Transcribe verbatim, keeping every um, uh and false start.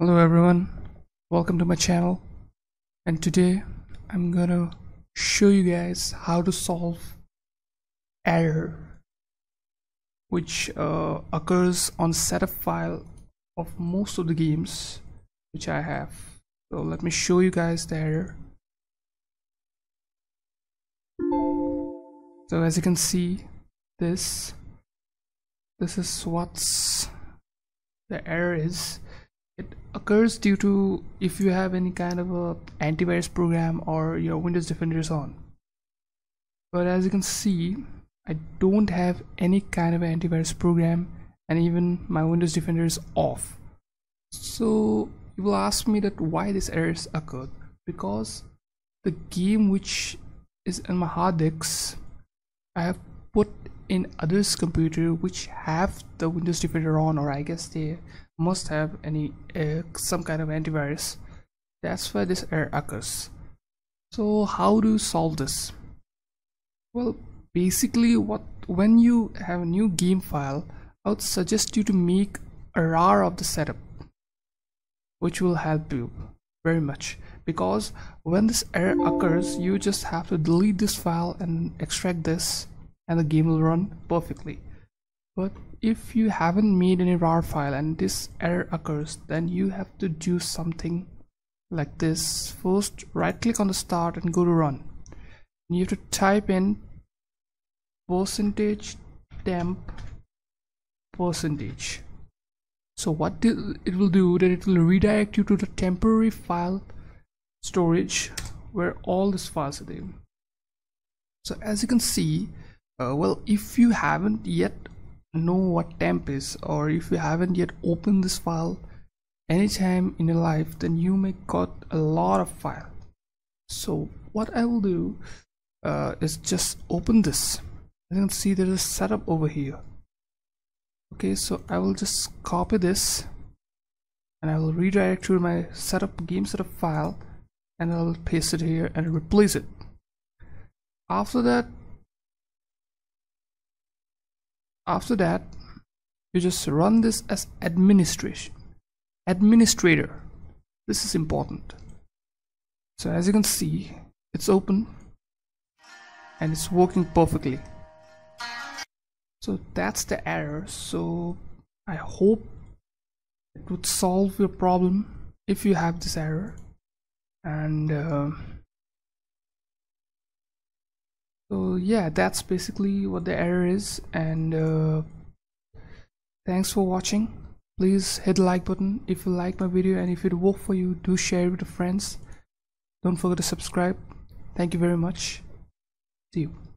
Hello everyone, welcome to my channel, and today I'm gonna show you guys how to solve error which uh, occurs on setup file of most of the games which I have. So let me show you guys the error. So as you can see, this this is what's the error is. It occurs due to if you have any kind of a antivirus program or your Windows Defender is on. But as you can see, I don't have any kind of antivirus program, and even my Windows Defender is off. So you will ask me that why this error is occurred, because the game which is in my hard disks I have put in others' computer which have the Windows Defender on, or I guess they must have any uh, some kind of antivirus. That's why this error occurs. So how do you solve this? Well, basically, what when you have a new game file, I would suggest you to make a R A R of the setup, which will help you very much, because when this error occurs, you just have to delete this file and extract this, and the game will run perfectly. But if you haven't made any R A R file and this error occurs, then you have to do something like this. First, right click on the start and go to run. And you have to type in percentage temp percentage. So what it will do, that it will redirect you to the temporary file storage where all these files are there. So as you can see, uh, well, if you haven't yet know what temp is, or if you haven't yet opened this file anytime in your life, then you may got a lot of file. So what I will do uh, is just open this. You can see there is setup over here. Okay, so I will just copy this and I will redirect to my setup game setup file, and I'll paste it here and replace it. After that After that, you just run this as administration administrator. This is important. So as you can see, it's open and it's working perfectly. So that's the error. So I hope it would solve your problem if you have this error. And uh, so yeah, that's basically what the error is. And uh, thanks for watching. Please hit the like button if you like my video, and if it worked for you, do share it with your friends. Don't forget to subscribe. Thank you very much. See you.